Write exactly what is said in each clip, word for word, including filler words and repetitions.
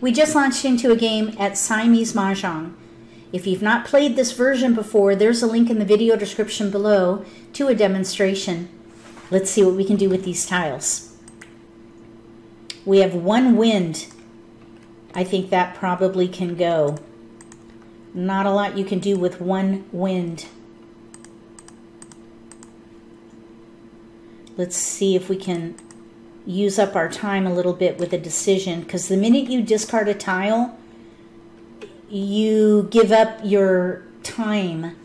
We just launched into a game at Siamese Mahjong. If you've not played this version before, there's a link in the video description below to a demonstration. Let's see what we can do with these tiles. We have one wind. I think that probably can go. Not a lot you can do with one wind. Let's see if we can use up our time a little bit with a decision, because the minute you discard a tile, you give up your time.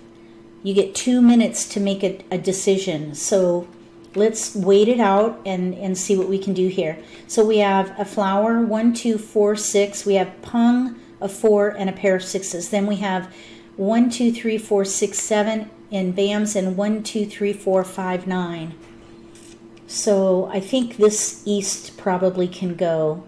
You get two minutes to make a, a decision. So let's wait it out and, and see what we can do here. So we have a flower, one, two, four, six. We have pung, a four, and a pair of sixes. Then we have one, two, three, four, six, seven, and bams, and one, two, three, four, five, nine. So I think this east probably can go.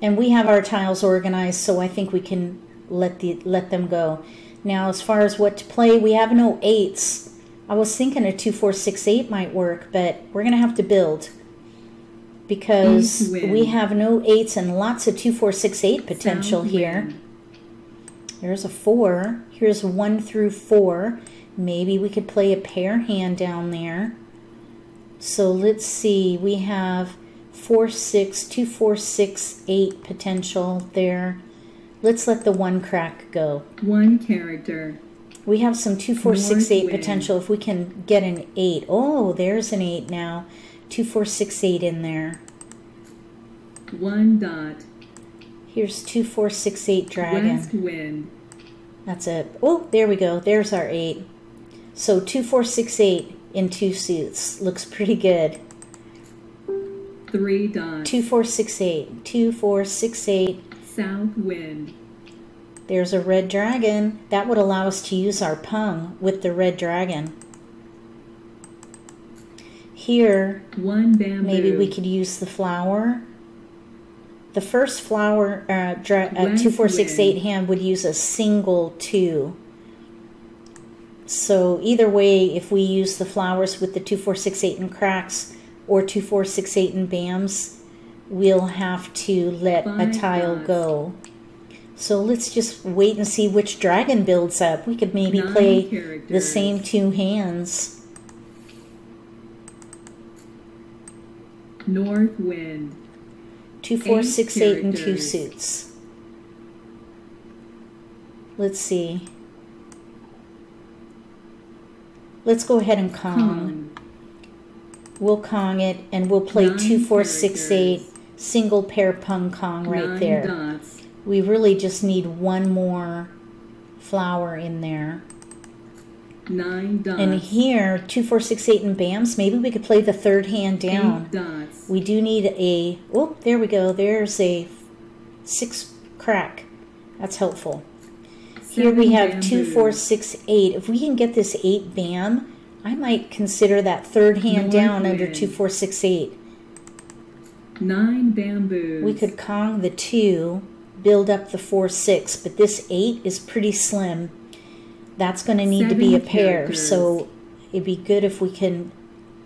And we have our tiles organized, so I think we can let, the, let them go. Now, as far as what to play, we have no eights. I was thinking a two, four, six, eight might work, but we're going to have to build because we have no eights and lots of two, four, six, eight potential here. There's a four. Here's one through four. Maybe we could play a pair hand down there. So let's see. We have four, six, two, four, six, eight potential there. Let's let the one crack go. One character. We have some two, four, six, eight potential if we can get an eight. Oh, there's an eight now. Two, four, six, eight in there. One dot. Here's two, four, six, eight dragon. West wind. That's it. Oh, there we go. There's our eight. So two, four, six, eight in two suits. Looks pretty good. Three dot. Two, four, six, eight. Two, four, six, eight. South wind. There's a red dragon. That would allow us to use our pung with the red dragon. Here, one bamboo. Maybe we could use the flower. The first flower, uh, dra uh, two, four, six, eight hand would use a single two. So either way, if we use the flowers with the two, four, six, eight and cracks, or two, four, six, eight and bams, we'll have to let Five a tile dots. go. So let's just wait and see which dragon builds up. We could maybe Nine play characters. the same two hands. North wind. Two, four, eight six, characters. eight, and two suits. Let's see. Let's go ahead and Kong. Kong. We'll Kong it, and we'll play Nine two, four, characters. six, eight, single pair pung Kong right Nine there. Dots. We really just need one more flower in there. Nine dots. And here, two, four, six, eight, and bams. Maybe we could play the third hand down. Eight dots. We do need a, oh, there we go. There's a six crack. That's helpful. Seven here we have bamboo. two, four, six, eight. If we can get this eight bam, I might consider that third hand North down wind. under two, four, six, eight. Nine bamboos. We could Kong the two. Build up the four, six, but this eight is pretty slim. That's going to need Seven to be a pair, characters. so it'd be good if we can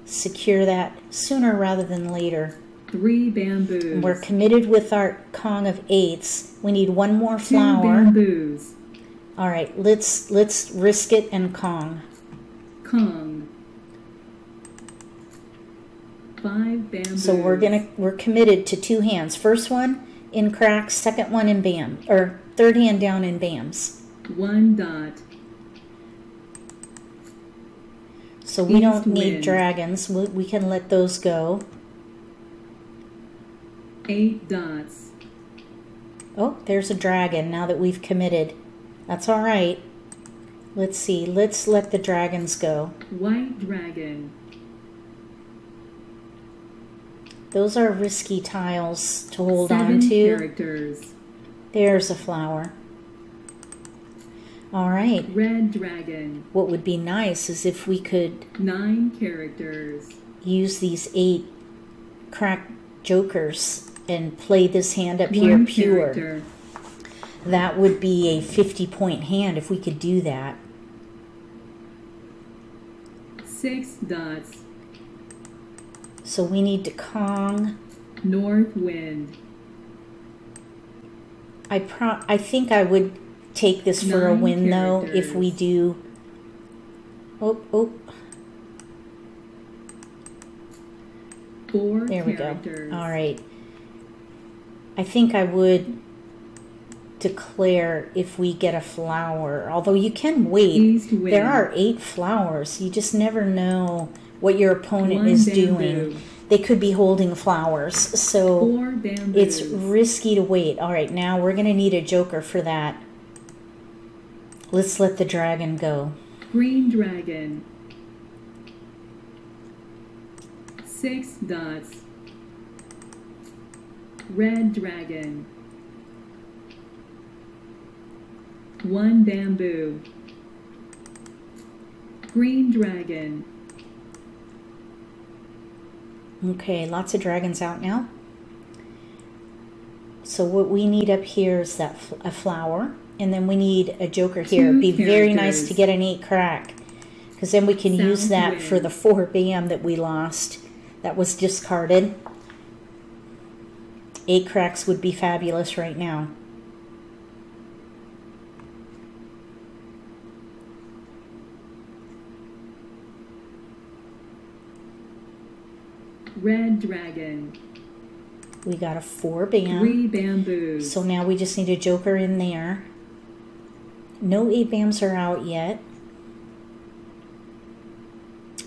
secure that sooner rather than later. Three bamboos. And we're committed with our Kong of eights. We need one more flower. Two bamboos. All right, let's let's risk it and Kong. Kong. Five bamboos. So we're gonna we're committed to two hands. First one in cracks, second one in bam, or third hand down in bams. One dot. So we East don't need wind. dragons. We, we can let those go. Eight dots. Oh, there's a dragon now that we've committed. That's all right. Let's see. Let's let the dragons go. White dragon. Those are risky tiles to hold Seven on to. Characters. There's a flower. All right. Red dragon. What would be nice is if we could nine characters. Use these eight crack jokers and play this hand up One here pure. Character. That would be a fifty point hand if we could do that. Six dots. So we need to Kong. North wind. I pro- I think I would take this for Nine a win characters. though if we do. Oh, oh. Four there characters. we go. All right. I think I would declare if we get a flower. Although you can wait. There are eight flowers. You just never know what your opponent One is bamboo. doing. They could be holding flowers, so it's risky to wait. All right, now we're going to need a joker for that. Let's let the dragon go. Green dragon. Six dots. Red dragon. One bamboo. Green dragon. Okay, lots of dragons out now. So what we need up here is that fl a flower, and then we need a joker here. Two It'd be characters. very nice to get an eight crack, because then we can Sound use that win. for the four bam that we lost. That was discarded. Eight cracks would be fabulous right now. Red dragon. We got a four bam. Three bamboos. So now we just need a joker in there. No eight bams are out yet,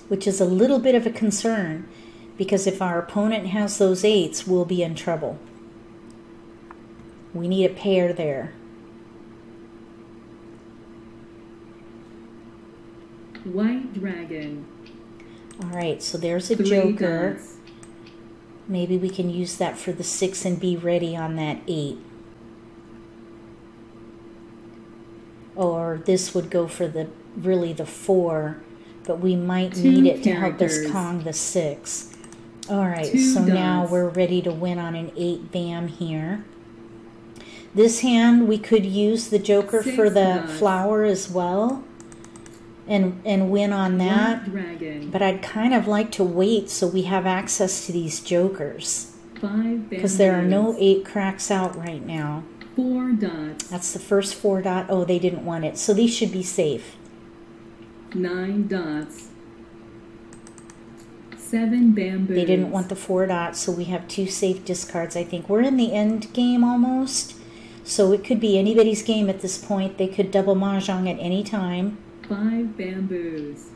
which is a little bit of a concern, because if our opponent has those eights, we'll be in trouble. We need a pair there. White dragon. All right, so there's a Three joker. Dots. Maybe we can use that for the six and be ready on that eight. Or this would go for the really the four, but we might Two need it characters. to help us Kong the six. All right, Two so dots. now we're ready to win on an eight bam here. This hand, we could use the joker six for the dots. flower as well. And, and win on that, but I'd kind of like to wait so we have access to these jokers, because there are no eight cracks out right now. Four dots. That's the first four dot. Oh, they didn't want it, so these should be safe. Nine dots. Seven bamboos. They didn't want the four dots, so we have two safe discards, I think. We're in the end game almost, so it could be anybody's game at this point. They could double mahjong at any time. Five bamboos.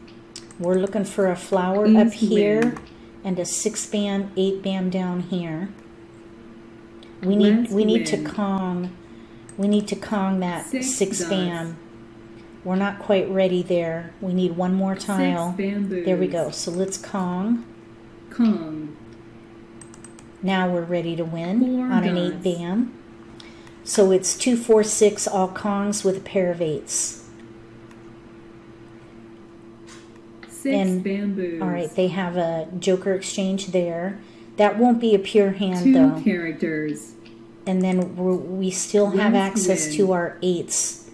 We're looking for a flower East up here wind. and a six bam, eight bam down here. We need West we need wind. to Kong. We need to Kong that six, six bam. We're not quite ready there. We need one more tile. There we go. So let's Kong. Kong. Now we're ready to win Four on dots. an eight bam. So it's two, four, six, all Kongs with a pair of eights. Six and, bamboos. All right, they have a joker exchange there. That won't be a pure hand, Two though. Two characters. And then we're, we still have West access win. to our eights.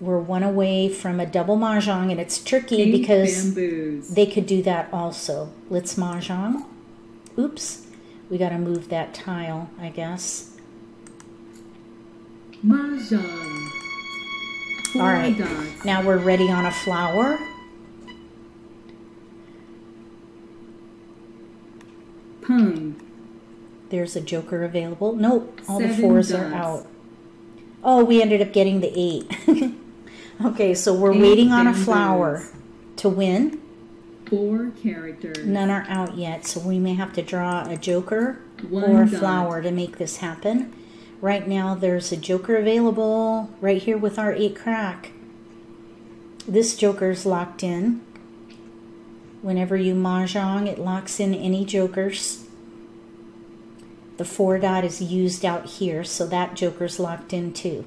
We're one away from a double mahjong, and it's tricky Eight because bamboos. they could do that also. Let's mahjong. Oops. We got to move that tile, I guess. Mahjong. Four all right, dots. now we're ready on a flower. Hmm. There's a joker available. Nope, all Seven the fours dots. are out. Oh, we ended up getting the eight. Okay, so we're eight waiting on a flower dots. to win. Four characters. None are out yet, so we may have to draw a joker One or a dot. flower to make this happen. Right now, there's a joker available right here with our eight crack. This joker's locked in. Whenever you mahjong, it locks in any jokers. The four dot is used out here, so that joker's locked in too.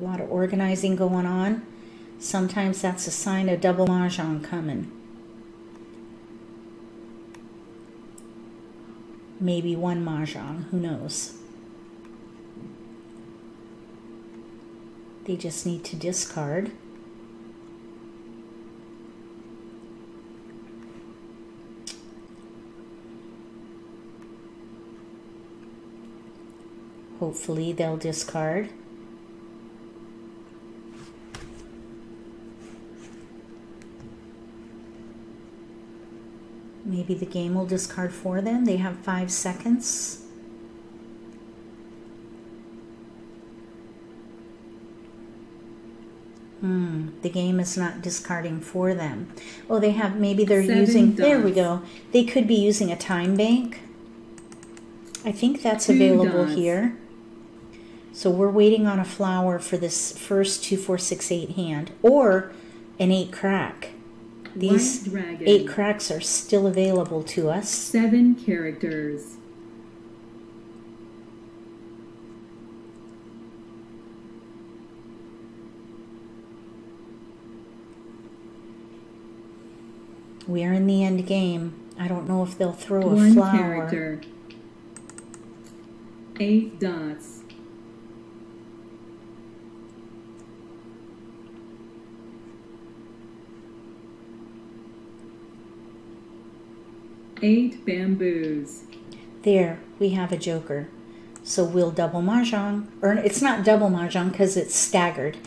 A lot of organizing going on. Sometimes that's a sign of double mahjong coming. Maybe one mahjong, who knows? They just need to discard. hopefully they'll discard. Maybe the game will discard for them. They have five seconds. Hmm, the game is not discarding for them. Oh, they have, maybe they're Seven using, dots. There we go. They could be using a time bank. I think that's two available dots. Here. So we're waiting on a flower for this first two, four, six, eight hand, or an eight crack. These eight cracks are still available to us. Seven characters. We are in the end game. I don't know if they'll throw One a flower. Character. Eight dots. Eight bamboos. There, we have a joker. So we'll double mahjong. Or it's not double mahjong because it's staggered.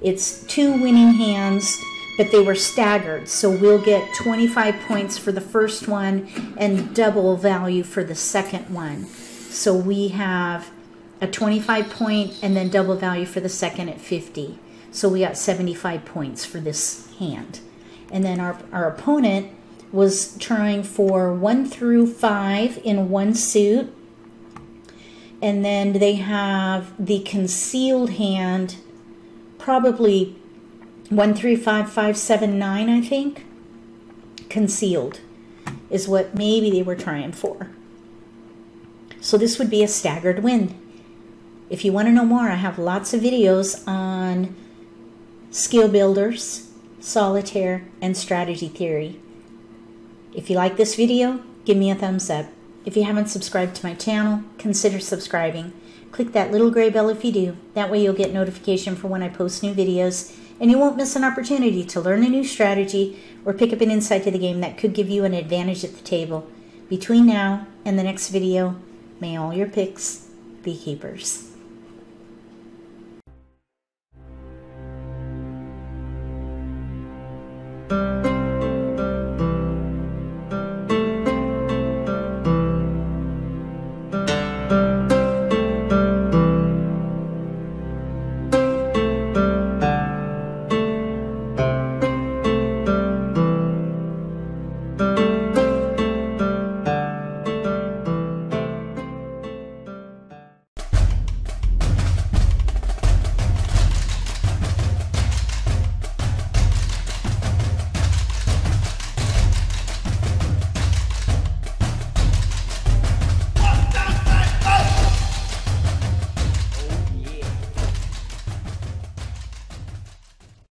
It's two winning hands. But they were staggered, so we'll get twenty-five points for the first one and double value for the second one. So we have a twenty-five point and then double value for the second at fifty. So we got seventy-five points for this hand. And then our, our opponent was trying for one through five in one suit. And then they have the concealed hand, probably One, three, five, five, seven, nine, I think. Concealed is what maybe they were trying for. So this would be a staggered win. If you want to know more, I have lots of videos on skill builders, solitaire, and strategy theory. If you like this video, give me a thumbs up. If you haven't subscribed to my channel, consider subscribing. Click that little gray bell if you do. That way you'll get notification for when I post new videos, and you won't miss an opportunity to learn a new strategy or pick up an insight to the game that could give you an advantage at the table. Between now and the next video, may all your picks be keepers.